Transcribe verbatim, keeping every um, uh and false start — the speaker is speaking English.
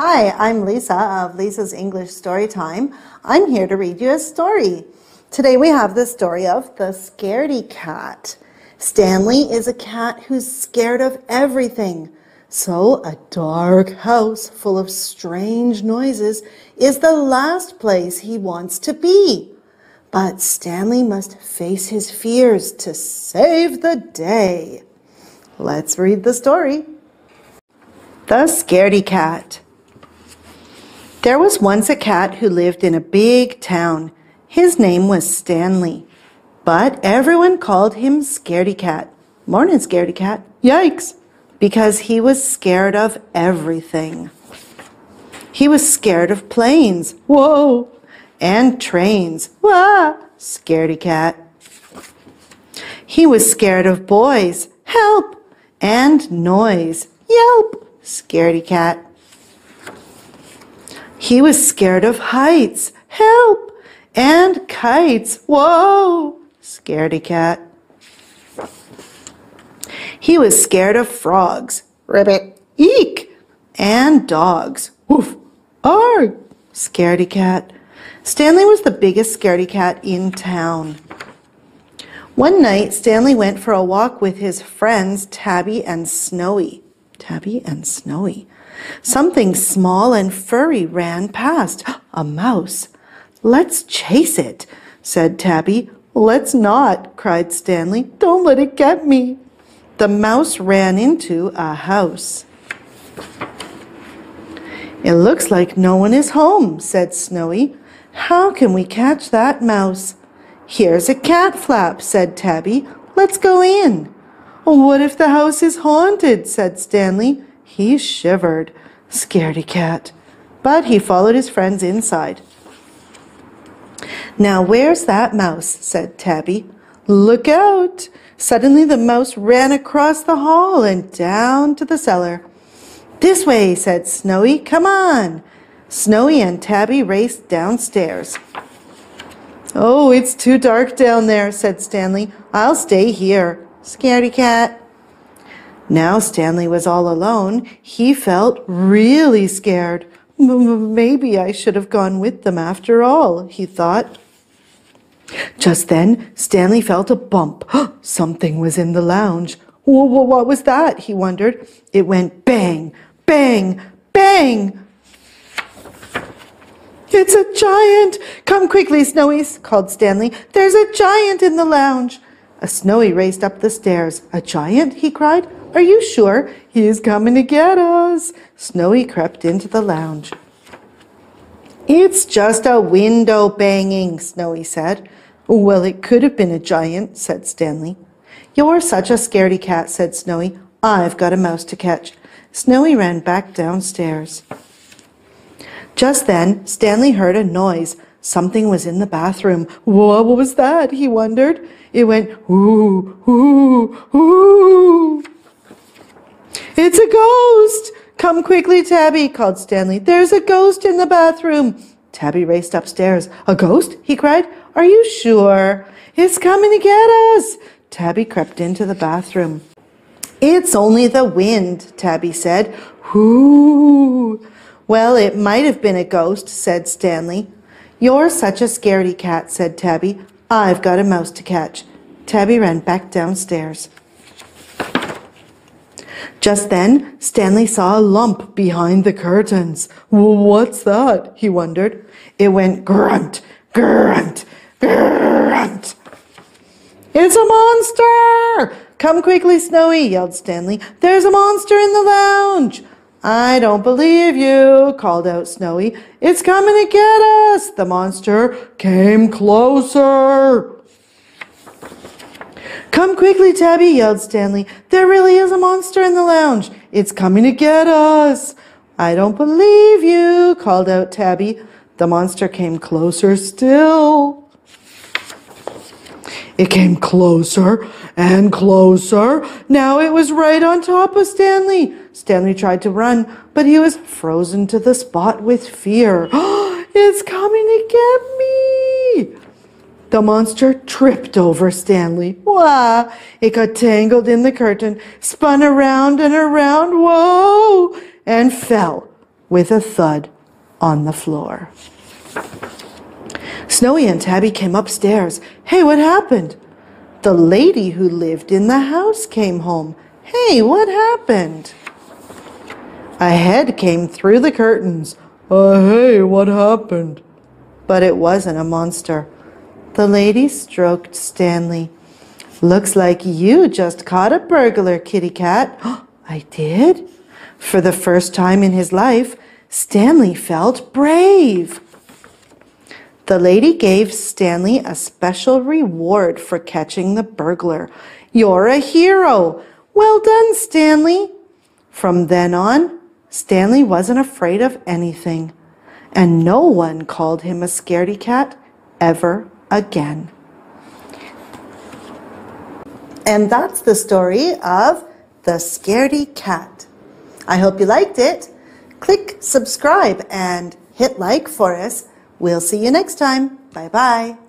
Hi, I'm Lisa of Lisa's English Storytime. I'm here to read you a story. Today we have the story of The Scaredy Cat. Stanley is a cat who's scared of everything. So a dark house full of strange noises is the last place he wants to be. But Stanley must face his fears to save the day. Let's read the story. The Scaredy Cat. There was once a cat who lived in a big town. His name was Stanley, but everyone called him Scaredy Cat. Morning, Scaredy Cat. Yikes! Because he was scared of everything. He was scared of planes. Whoa! And trains. Wah! Scaredy Cat. He was scared of boys. Help! And noise. Yelp! Scaredy Cat. He was scared of heights. Help! And kites. Whoa! Scaredy Cat. He was scared of frogs. Ribbit. Eek! And dogs. Woof! Arg! Scaredy Cat. Stanley was the biggest scaredy cat in town. One night, Stanley went for a walk with his friends Tabby and Snowy. Tabby and Snowy. Something small and furry ran past. A mouse. Let's chase it, said Tabby. Let's not, cried Stanley. Don't let it get me. The mouse ran into a house. It looks like no one is home, said Snowy. How can we catch that mouse? Here's a cat flap, said Tabby. Let's go in. What if the house is haunted, said Stanley. He shivered. Scaredy Cat. But he followed his friends inside. Now where's that mouse, said Tabby. Look out! Suddenly the mouse ran across the hall and down to the cellar. This way, said Snowy. Come on! Snowy and Tabby raced downstairs. Oh, it's too dark down there, said Stanley. I'll stay here. Scaredy Cat. Now Stanley was all alone. He felt really scared. Maybe I should have gone with them after all, he thought. Just then, Stanley felt a bump. Something was in the lounge. What was that? He wondered. It went bang, bang, bang. It's a giant. Come quickly, Snowy, called Stanley. There's a giant in the lounge. A Snowy raced up the stairs. A giant, he cried. Are you sure? He's coming to get us. Snowy crept into the lounge. It's just a window banging, Snowy said. Well, it could have been a giant, said Stanley. You're such a scaredy cat, said Snowy. I've got a mouse to catch. Snowy ran back downstairs. Just then, Stanley heard a noise. Something was in the bathroom. What was that? He wondered. It went, ooh, ooh, ooh. It's a ghost. Come quickly, Tabby, called Stanley. There's a ghost in the bathroom. Tabby raced upstairs. A ghost? He cried. Are you sure? It's coming to get us. Tabby crept into the bathroom. It's only the wind, Tabby said. Ooh. Well, it might have been a ghost, said Stanley. You're such a scaredy cat, said Tabby. I've got a mouse to catch. Tabby ran back downstairs. Just then, Stanley saw a lump behind the curtains. What's that? He wondered. It went grunt, grunt, grunt. It's a monster! Come quickly, Snowy, yelled Stanley. There's a monster in the lounge. I don't believe you, called out Snowy. It's coming to get us. The monster came closer. Come quickly, Tabby, yelled Stanley. There really is a monster in the lounge. It's coming to get us. I don't believe you, called out Tabby. The monster came closer still. It came closer and closer. Now it was right on top of Stanley. Stanley tried to run, but he was frozen to the spot with fear. It's coming to get me. The monster tripped over Stanley. Wah! It got tangled in the curtain, spun around and around, whoa, and fell. with a thud on the floor. Snowy and Tabby came upstairs. Hey, what happened? The lady who lived in the house came home. Hey, what happened? A head came through the curtains. Uh, hey, what happened? But it wasn't a monster. The lady stroked Stanley. Looks like you just caught a burglar, kitty cat. I did? For the first time in his life, Stanley felt brave. The lady gave Stanley a special reward for catching the burglar. You're a hero. Well done, Stanley. From then on, Stanley wasn't afraid of anything, and no one called him a scaredy cat ever again. And that's the story of The Scaredy Cat. I hope you liked it. Click subscribe and hit like for us. We'll see you next time. Bye-bye.